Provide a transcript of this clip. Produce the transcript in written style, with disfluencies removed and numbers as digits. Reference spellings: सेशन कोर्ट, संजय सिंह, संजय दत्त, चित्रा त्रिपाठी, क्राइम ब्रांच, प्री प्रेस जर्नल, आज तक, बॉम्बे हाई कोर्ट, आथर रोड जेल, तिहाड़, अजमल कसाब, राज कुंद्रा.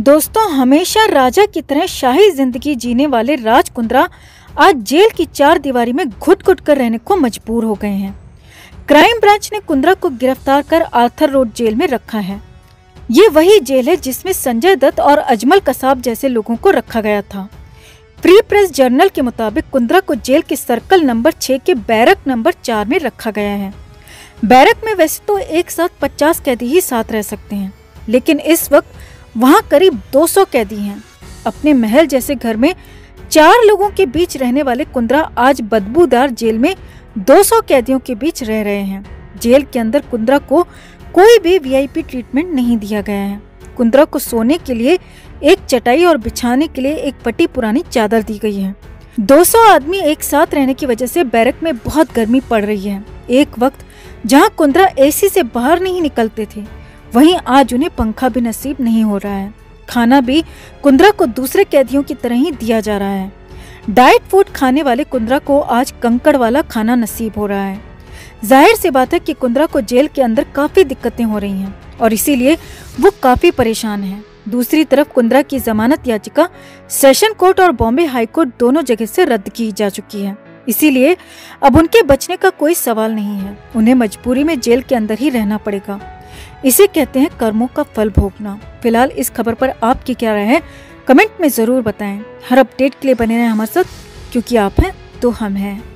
दोस्तों, हमेशा राजा की तरह शाही जिंदगी जीने वाले राज कुंद्रा आज जेल की चार दीवारी में घुट-घुट कर रहने को मजबूर हो गए हैं। क्राइम ब्रांच ने कुंद्रा को गिरफ्तार कर आथर रोड जेल में रखा है। ये वही जेल है जिसमें संजय दत्त और अजमल कसाब जैसे लोगों को रखा गया था। प्री प्रेस जर्नल के मुताबिक कुंद्रा को जेल के सर्कल नंबर 6 के बैरक नंबर 4 में रखा गया है। बैरक में वैसे तो एक साथ 50 कैदी ही साथ रह सकते हैं, लेकिन इस वक्त वहाँ करीब 200 कैदी हैं। अपने महल जैसे घर में 4 लोगों के बीच रहने वाले कुंद्रा आज बदबूदार जेल में 200 कैदियों के बीच रह रहे हैं। जेल के अंदर कुंद्रा को कोई भी वीआईपी ट्रीटमेंट नहीं दिया गया है। कुंद्रा को सोने के लिए एक चटाई और बिछाने के लिए एक फटी पुरानी चादर दी गई है। 200 आदमी एक साथ रहने की वजह से बैरक में बहुत गर्मी पड़ रही है। एक वक्त जहाँ कुंद्रा एसी से बाहर नहीं निकलते थे, वहीं आज उन्हें पंखा भी नसीब नहीं हो रहा है। खाना भी कुंद्रा को दूसरे कैदियों की तरह ही दिया जा रहा है। डाइट फूड खाने वाले कुंद्रा को आज कंकड़ वाला खाना नसीब हो रहा है। जाहिर सी बात है कि कुंद्रा को जेल के अंदर काफी दिक्कतें हो रही हैं और इसीलिए वो काफी परेशान है। दूसरी तरफ कुंद्रा की जमानत याचिका सेशन कोर्ट और बॉम्बे हाई कोर्ट दोनों जगह से रद्द की जा चुकी है, इसीलिए अब उनके बचने का कोई सवाल नहीं है। उन्हें मजबूरी में जेल के अंदर ही रहना पड़ेगा। इसे कहते हैं कर्मों का फल भोगना। फिलहाल इस खबर पर आपकी क्या राय है, कमेंट में जरूर बताएं। हर अपडेट के लिए बने रहें हमारे साथ, क्योंकि आप हैं तो हम हैं।